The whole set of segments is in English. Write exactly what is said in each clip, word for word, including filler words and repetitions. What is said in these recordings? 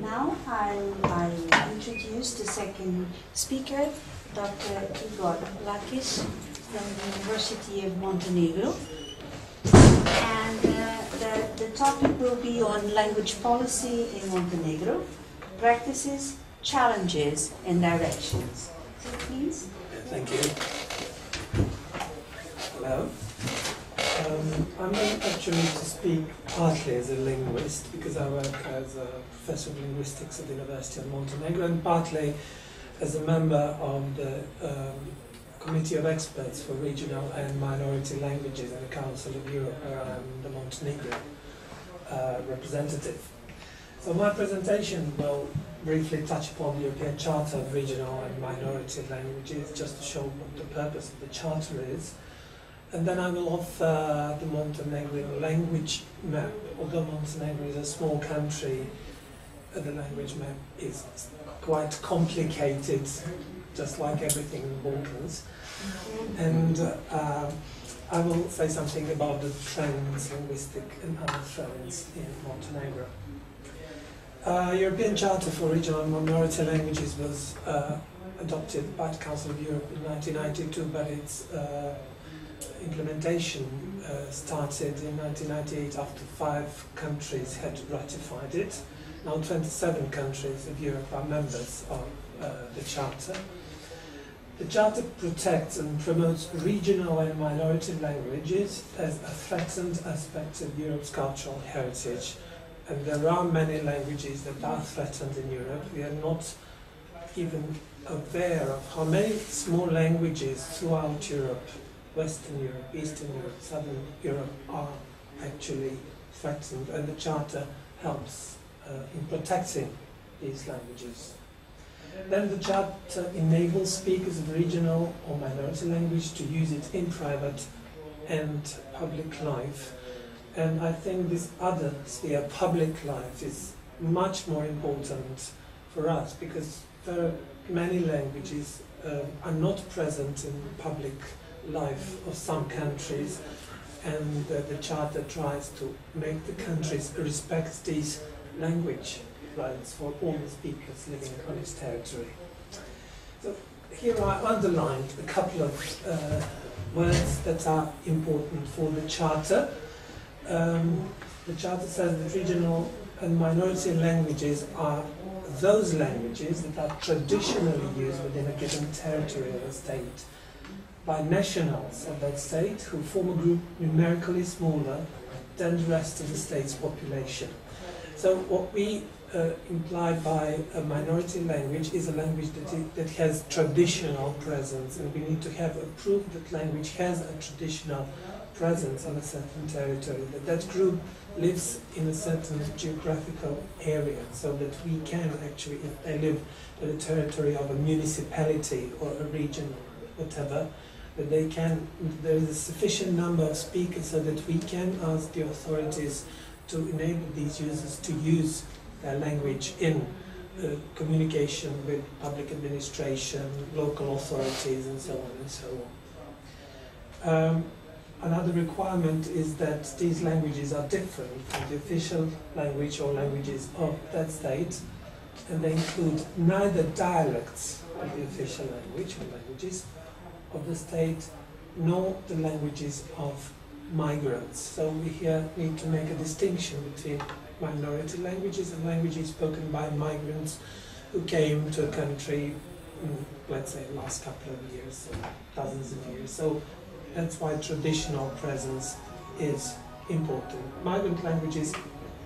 Now I, I introduce the second speaker, Doctor Igor Lakic from the University of Montenegro. And uh, the, the topic will be on language policy in Montenegro, practices, challenges, and directions. So please. Thank you. Hello. Um, I'm actually to speak partly as a linguist because I work as a professor of linguistics at the University of Montenegro and partly as a member of the um, Committee of Experts for Regional and Minority Languages in the Council of Europe, where I'm the Montenegro uh, representative. So my presentation will briefly touch upon the European Charter of Regional and Minority Languages, just to show what the purpose of the Charter is. And then I will offer the Montenegrin language map. Although Montenegro is a small country, the language map is quite complicated, just like everything in the Balkans. And uh, I will say something about the trends, linguistic and other trends in Montenegro. Uh, European Charter for Regional and Minority Languages was uh, adopted by the Council of Europe in nineteen ninety-two, but it's uh, implementation uh, started in nineteen ninety-eight after five countries had ratified it. Now twenty-seven countries of Europe are members of uh, the Charter. The Charter protects and promotes regional and minority languages as a threatened aspect of Europe's cultural heritage. And there are many languages that are threatened in Europe. We are not even aware of how many small languages throughout Europe, Western Europe, Eastern Europe, Southern Europe, are actually threatened, and the Charter helps uh, in protecting these languages. Then the Charter enables speakers of regional or minority language to use it in private and public life, and I think this other sphere, public life, is much more important for us because there are many languages uh, are not present in public life of some countries, and uh, the Charter tries to make the countries respect these language rights for all the speakers living on its territory. So here I underlined a couple of uh, words that are important for the Charter. Um, the Charter says that regional and minority languages are those languages that are traditionally used within a given territory of a state by nationals of that state who form a group numerically smaller than the rest of the state's population. So what we uh, imply by a minority language is a language that, it, that has traditional presence, and we need to have a proof that language has a traditional presence on a certain territory, that that group lives in a certain geographical area, so that we can actually, if they live in the territory of a municipality or a region, whatever, that they can, there is a sufficient number of speakers so that we can ask the authorities to enable these users to use their language in uh, communication with public administration, local authorities, and so on and so on. Um, another requirement is that these languages are different from the official language or languages of that state, and they include neither dialects of the official language or languages of the state, nor the languages of migrants. So we here need to make a distinction between minority languages and languages spoken by migrants who came to a country, in, let's say, the last couple of years, or dozens of years. So that's why traditional presence is important. Migrant languages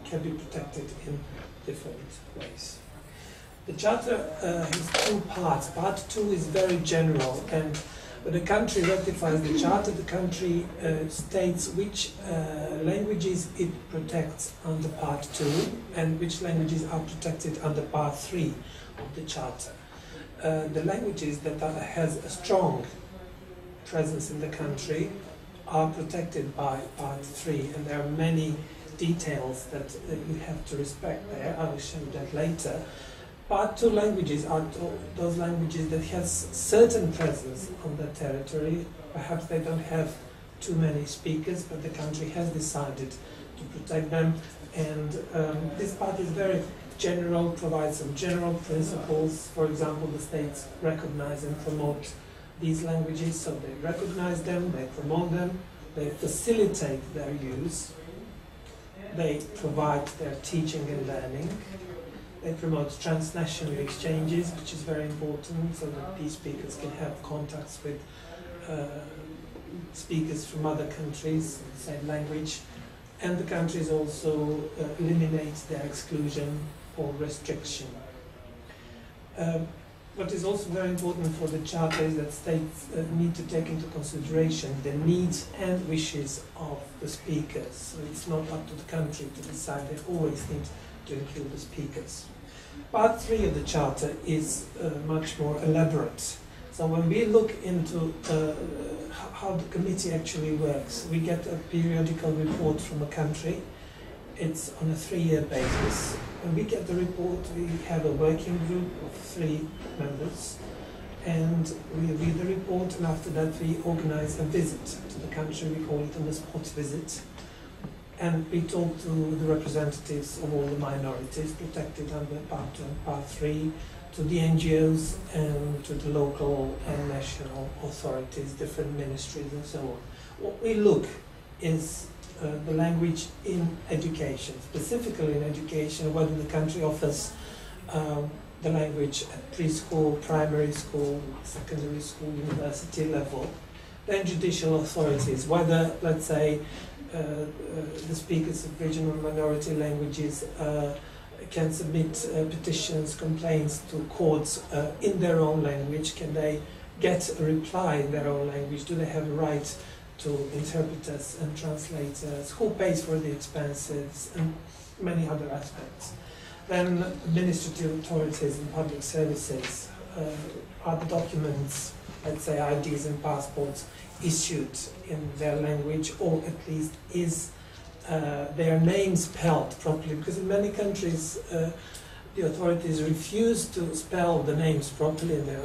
can be protected in different ways. The Charter uh, has two parts. Part two is very general, and when a country ratifies the Charter, the country uh, states which uh, languages it protects under Part two and which languages are protected under Part three of the Charter. Uh, the languages that are, has a strong presence in the country are protected by Part three, and there are many details that uh, you have to respect there. I will show that later. Part two languages are those languages that have certain presence on the territory. Perhaps they don't have too many speakers, but the country has decided to protect them. And um, this part is very general, provide some general principles. For example, the states recognize and promote these languages, so they recognize them, they promote them, they facilitate their use, they provide their teaching and learning, they promote transnational exchanges, which is very important, so that these speakers can have contacts with uh, speakers from other countries, the same language, and the countries also uh, eliminate their exclusion or restriction. Um, What is also very important for the Charter is that states uh, need to take into consideration the needs and wishes of the speakers. So it's not up to the country to decide, they always need to include the speakers. Part three of the Charter is uh, much more elaborate. So when we look into uh, how the committee actually works, we get a periodical report from a country. It's on a three-year basis. When we get the report, we have a working group of three members, and we read the report, and after that we organize a visit to the country. We call it an on-the-spot visit, and we talk to the representatives of all the minorities protected under Part two and Part three, to the N G Os, and to the local and national authorities, different ministries, and so on. What we look is Uh, the language in education, specifically in education, whether the country offers um, the language at preschool, primary school, secondary school, university level. Then judicial authorities, whether, let's say, uh, uh, the speakers of regional minority languages uh, can submit uh, petitions, complaints to courts uh, in their own language. Can they get a reply in their own language? Do they have a right to interpreters and translators? Who pays for the expenses, and many other aspects. Then administrative authorities and public services, uh, are the documents, let's say I Ds and passports, issued in their language, or at least is uh, their name spelled properly? Because in many countries uh, the authorities refuse to spell the names properly in their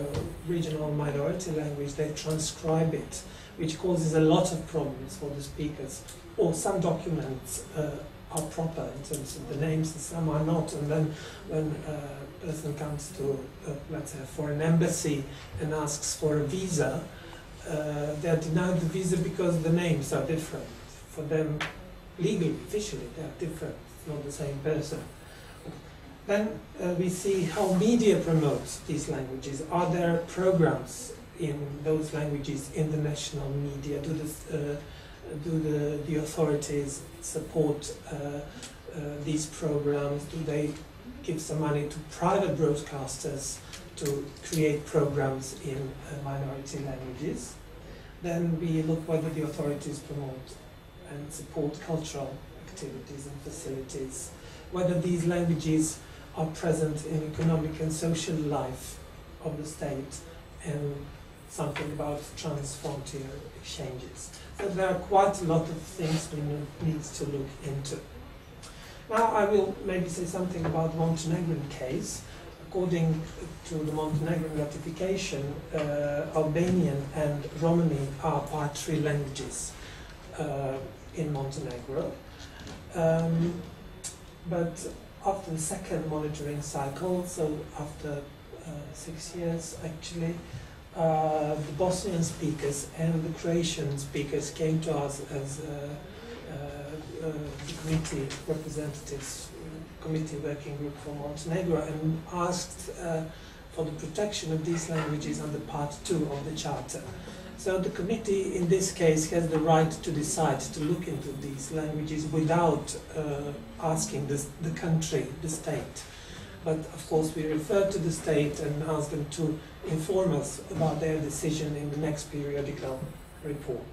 regional minority language. They transcribe it, which causes a lot of problems for the speakers. Or some documents uh, are proper in terms of the names, and some are not. And then when a person comes to, uh, let's say, for an embassy and asks for a visa, uh, they are denied the visa because the names are different. For them, legally, officially, they are different. It's not the same person. Then uh, we see how media promotes these languages. Are there programs in those languages in the national media? Do the, uh, do the, the authorities support uh, uh, these programs? Do they give some money to private broadcasters to create programs in uh, minority languages? Then we look whether the authorities promote and support cultural activities and facilities, whether these languages are present in economic and social life of the state, and something about trans-frontier exchanges. So there are quite a lot of things we need to look into. Now I will maybe say something about the Montenegrin case. According to the Montenegrin ratification, uh, Albanian and Romani are part three languages uh, in Montenegro. Um, but after the second monitoring cycle, so after uh, six years actually, Uh, the Bosnian speakers and the Croatian speakers came to us as uh, uh, uh, the committee representatives, committee working group for Montenegro, and asked uh, for the protection of these languages under Part two of the Charter. So the committee in this case has the right to decide to look into these languages without uh, asking this, the country, the state. But of course we refer to the state and ask them to inform us about their decision in the next periodical report.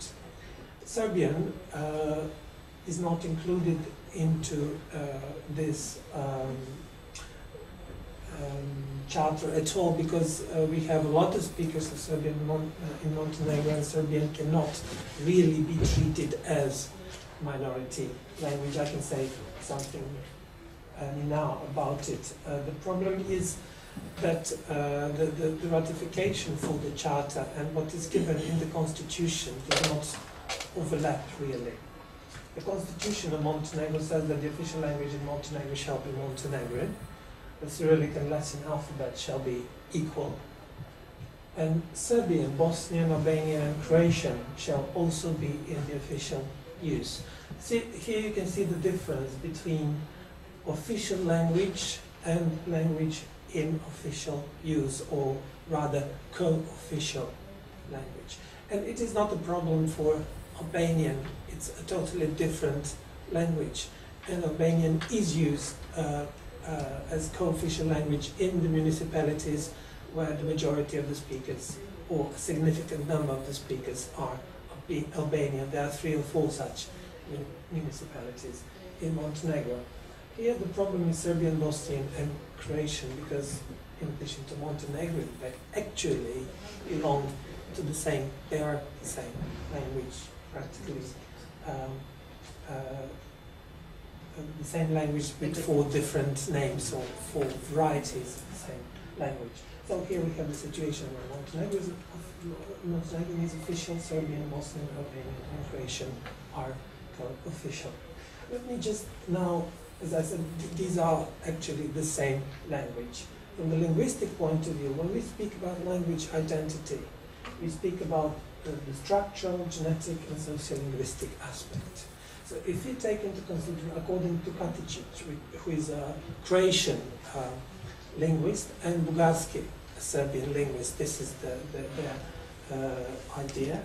Serbian uh, is not included into uh, this um, um, charter at all, because uh, we have a lot of speakers of Serbian Mon uh, in Montenegro, and Serbian cannot really be treated as minority language. I can say something Uh, now about it. Uh, the problem is that uh, the, the, the ratification for the Charter and what is given in the Constitution does not overlap really. The Constitution of Montenegro says that the official language in Montenegro shall be Montenegrin, the Cyrillic and Latin alphabet shall be equal. And Serbian, Bosnian, Albanian, and Croatian shall also be in the official use. See, here you can see the difference between official language and language in official use, or rather co-official language. And it is not a problem for Albanian, it's a totally different language. And Albanian is used uh, uh, as co-official language in the municipalities where the majority of the speakers, or a significant number of the speakers, are Albanian. There are three or four such municipalities in Montenegro. Here the problem is Serbian, Bosnian and Croatian, because in addition to Montenegro, they actually belong to the same, they are the same language, practically um, uh, the same language with four different names, or four varieties of the same language. So here we have the situation where Montenegro is, Montenegro is official, Serbian, Bosnian, Albanian and Croatian are official. Let me just now, as I said, th these are actually the same language. From the linguistic point of view, when we speak about language identity, we speak about uh, the structural, genetic, and sociolinguistic aspect. So if we take into consideration, according to Katicic, who is a Croatian uh, linguist, and Bugarski, a Serbian linguist, this is the, the, the uh, idea,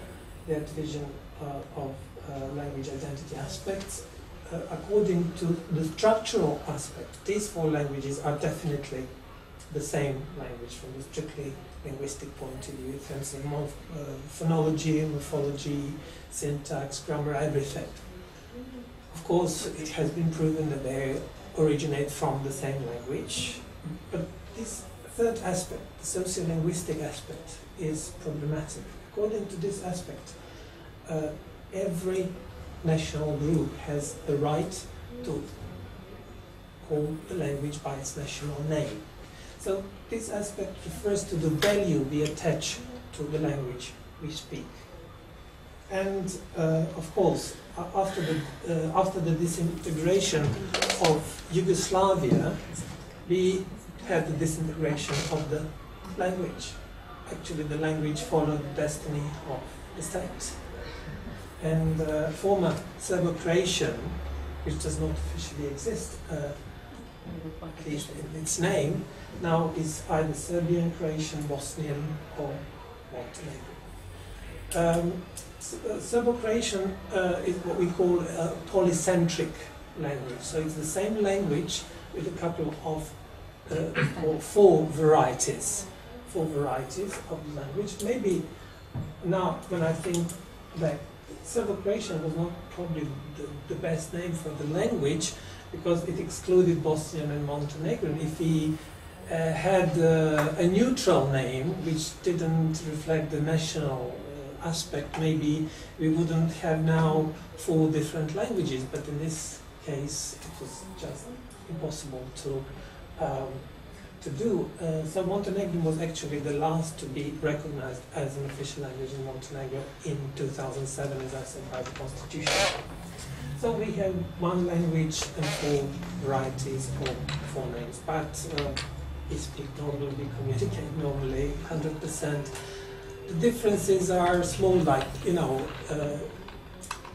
their division uh, of uh, language identity aspects. Uh, according to the structural aspect, these four languages are definitely the same language from a strictly linguistic point of view in terms of morph uh, phonology, morphology, syntax, grammar, everything. Of course, it has been proven that they originate from the same language, but this third aspect, the sociolinguistic aspect, is problematic. According to this aspect, uh, every national group has the right to call the language by its national name. So this aspect refers to the value we attach to the language we speak. And uh, of course, uh, after the, uh, after the disintegration of Yugoslavia, we had the disintegration of the language. Actually, the language followed the destiny of the state. And uh, former Serbo-Croatian, which does not officially exist, uh, at least in its name, now is either Serbian, Croatian, Bosnian, or Montenegrin. Um, Serbo-Croatian uh, is what we call a polycentric language, so it's the same language with a couple of uh, or four varieties, four varieties of the language. Maybe now when I think back, Serbo-Croatian was not probably the, the best name for the language, because it excluded Bosnian and Montenegrin. If we uh, had uh, a neutral name which didn't reflect the national uh, aspect, maybe we wouldn't have now four different languages, but in this case it was just impossible to, um, to do. Uh, so Montenegrin was actually the last to be recognized as an official language in Montenegro in two thousand seven, as I said, by the constitution. So we have one language and four varieties or four names, but uh, we speak normally, we communicate normally, one hundred percent. The differences are small, like, you know, uh,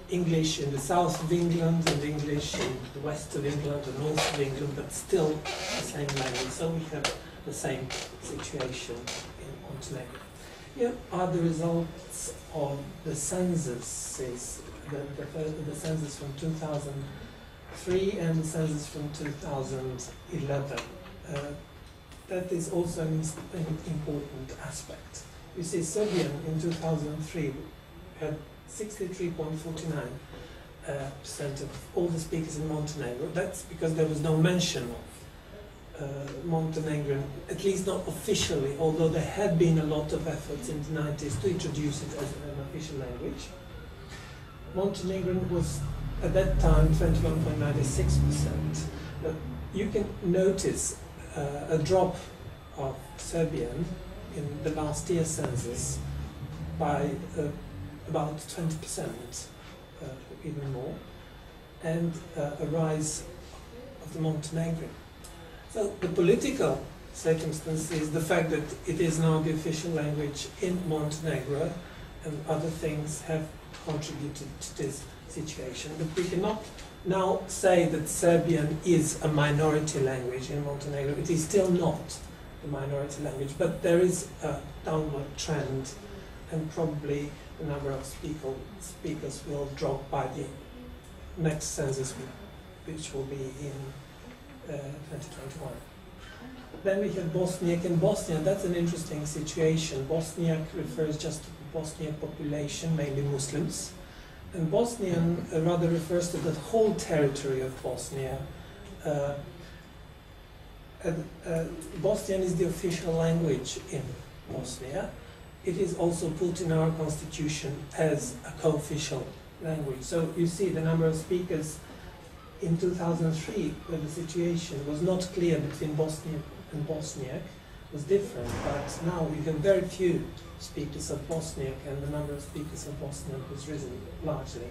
English in the south of England and English in the west of England and north of England, but still the same language. So we have the same situation in Montenegro. Here are the results of the censuses. The, the, the census from two thousand three and the census from two thousand eleven. Uh, that is also an, an important aspect. You see, Serbian in two thousand three had sixty-three point four nine percent uh, of all the speakers in Montenegro. That's because there was no mention of uh, Montenegrin, at least not officially, although there had been a lot of efforts in the nineties to introduce it as an official language. Montenegrin was at that time twenty-one point nine six percent. But you can notice uh, a drop of Serbian in the last year's census by uh, about twenty percent, uh, even more, and uh, a rise of the Montenegrin. Well, the political circumstance is the fact that it is now the official language in Montenegro, and other things have contributed to this situation. But we cannot now say that Serbian is a minority language in Montenegro. It is still not the minority language, but there is a downward trend, and probably the number of speaker, speakers will drop by the next census, which will be in uh, twenty twenty-one. Then we have Bosniak and Bosnia. That's an interesting situation. Bosniak refers just to the Bosniak population, mainly Muslims. And Bosnian uh, rather refers to the whole territory of Bosnia. Uh, and, uh, Bosnian is the official language in Bosnia. It is also put in our constitution as a co-official language. So you see the number of speakers in two thousand three, when the situation was not clear between Bosnian and Bosniak, was different, but now we have very few speakers of Bosniak, and the number of speakers of Bosniak has risen largely.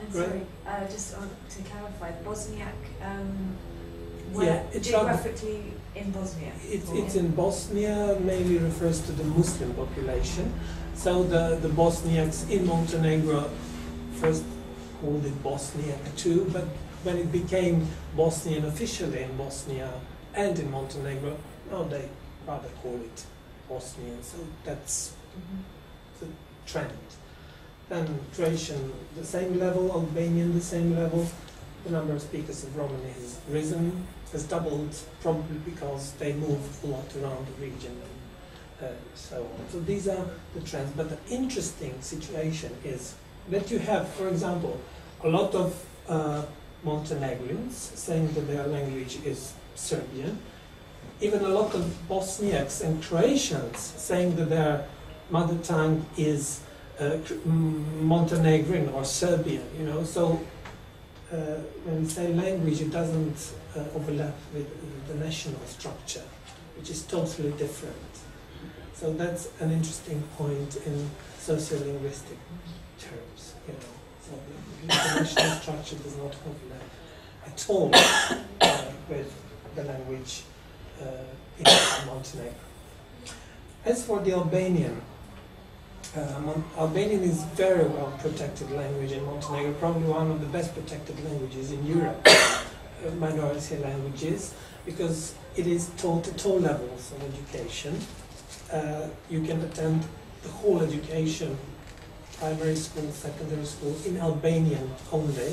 And right? Sorry, uh, just on, to clarify, Bosniak, um, where yeah, geographically in Bosnia? It, it's in Bosnia, mainly refers to the Muslim population. So the, the Bosniaks in Montenegro first called it Bosniak too, but when it became Bosnian officially in Bosnia and in Montenegro, now they rather call it Bosnian, so that's mm-hmm. the trend. Then Croatian, the same level, Albanian, the same level. The number of speakers of Romani has risen, has doubled, probably because they moved a lot around the region and uh, so on. So these are the trends, but the interesting situation is that you have, for example, a lot of uh, Montenegrins saying that their language is Serbian, even a lot of Bosniaks and Croatians saying that their mother tongue is uh, Montenegrin or Serbian, you know. So uh, when we say language, it doesn't uh, overlap with the national structure, which is totally different. So that's an interesting point in sociolinguistic terms, you know. So the national structure does not overlap at all uh, with the language Uh, in Montenegro. As for the Albanian, uh, Albanian is very well protected language in Montenegro, probably one of the best protected languages in Europe, uh, minority languages, because it is taught at all levels of education. Uh, you can attend the whole education, primary school, secondary school, in Albanian only.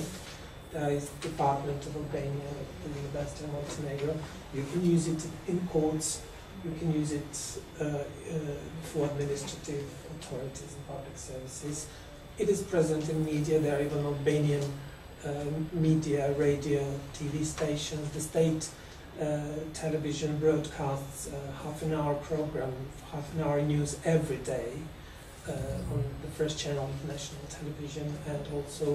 There is the Department of Albania at the University of Montenegro. You can use it in courts, you can use it uh, uh, for administrative authorities and public services. It is present in media. There are even Albanian uh, media, radio, T V stations. The state uh, television broadcasts a half an hour program, half an hour news every day uh, on the first channel of national television, and also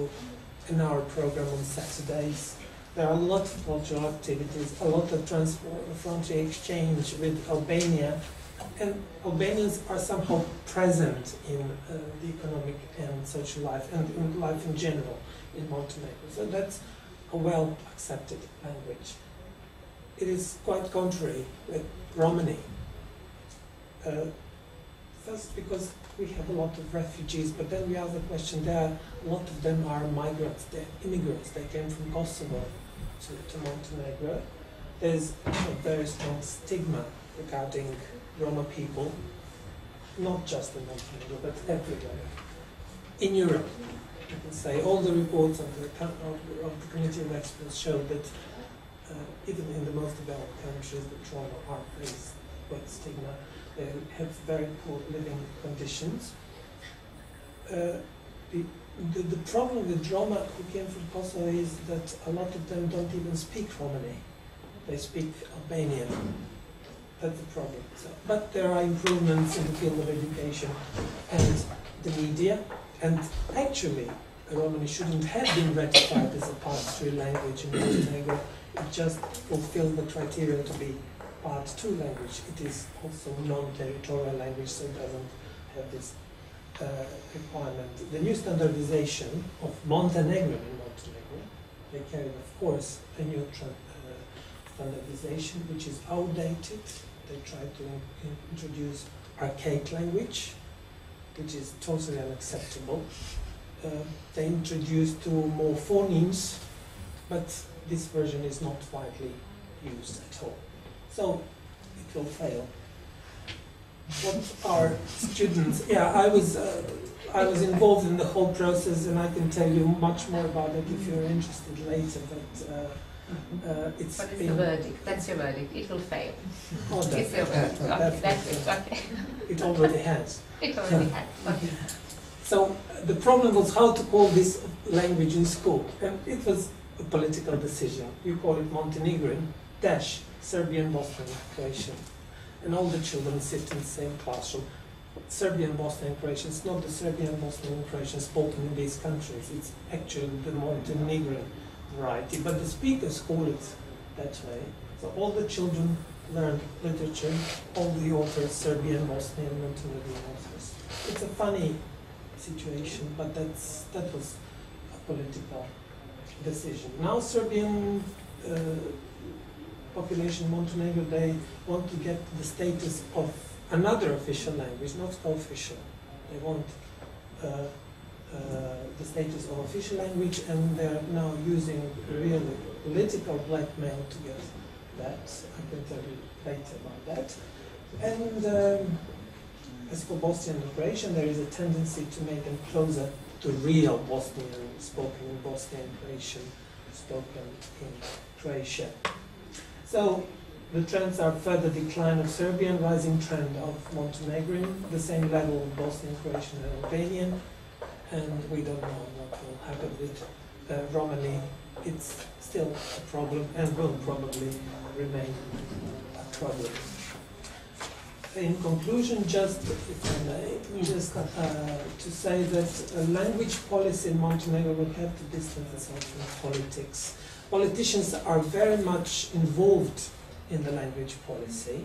in our program on Saturdays. There are a lot of cultural activities, a lot of transfrontier exchange with Albania, and Albanians are somehow present in uh, the economic and social life, and in life in general in Montenegro. So that's a well-accepted language. It is quite contrary with Romani. Uh, First, because we have a lot of refugees, but then we ask the question, there, a lot of them are migrants, they're immigrants, they came from Kosovo to, to Montenegro. There's a very strong stigma regarding Roma people, not just in Montenegro, but everywhere. In Europe, you can say, all the reports of the, of the Committee of Experts show that uh, even in the most developed countries, the Roma are faced with stigma. They have very poor living conditions. Uh, the, the, the problem with Roma who came from Kosovo is that a lot of them don't even speak Romani. They speak Albanian. That's the problem. So, but there are improvements in the field of education and the media. And actually, Romani shouldn't have been ratified as a part three language in Montenegro. It just fulfilled the criteria to be part two language. It is also non-territorial language, so it doesn't have this uh, requirement. The new standardization of Montenegro in Montenegro, they carried, of course, a new uh, standardization, which is outdated. They try to introduce archaic language, which is totally unacceptable. Uh, they introduced two more phonemes, but this version is not widely used at all. So it will fail. What are students? Yeah, I was uh, I was involved in the whole process, and I can tell you much more about it if you're interested later. But uh, uh, it's what is the verdict? That's your verdict. It will fail. Oh, it's your verdict. Okay, okay, that's it. Okay. It already has. It already has. Okay. So the problem was how to call this language in school, and it was a political decision. You call it Montenegrin dash Serbian Bosnian Croatian, and all the children sit in the same classroom. Serbian Bosnian Croatian is not the Serbian Bosnian Croatian spoken in these countries. It's actually the Montenegrin variety, but the speakers call it that way. So all the children learn literature, all the authors Serbian, Bosnian, Montenegrin authors. It's a funny situation, but that's that was a political decision. Now Serbian uh, population, Montenegro, they want to get the status of another official language, not co-official. They want uh, uh, the status of official language, and they're now using really political blackmail to get that. I can tell you later about that. And um, as for Bosnian and Croatian, there is a tendency to make them closer to real Bosnian spoken in Bosnia and Croatian spoken in Croatia. So the trends are further decline of Serbian, rising trend of Montenegrin, the same level of Bosnian, Croatian and Albanian, and we don't know what will happen with uh, Romani. It's still a problem and will probably remain a problem. In conclusion, just, if I may, just uh, to say that uh, language policy in Montenegro will have to distance itself from politics. Politicians are very much involved in the language policy,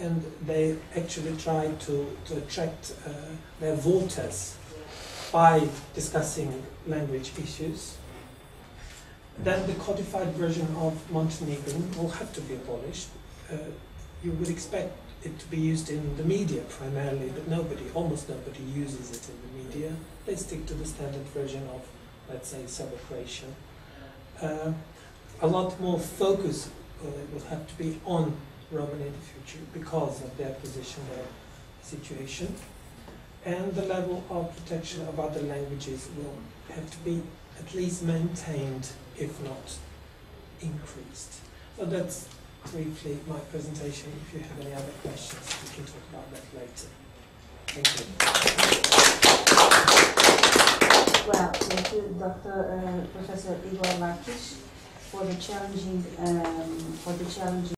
and they actually try to, to attract uh, their voters by discussing language issues. Then the codified version of Montenegrin will have to be abolished. Uh, you would expect it to be used in the media primarily, but nobody, almost nobody uses it in the media. They stick to the standard version of, let's say, Serbo-Croatian. Uh, a lot more focus uh, will have to be on Romani in the future because of their position, their situation. And the level of protection of other languages will have to be at least maintained, if not increased. So that's briefly my presentation. If you have any other questions, we can talk about that later. Thank you. Well, thank you, Doctor Uh, Professor Igor Lakic, for the challenging um, for the challenging.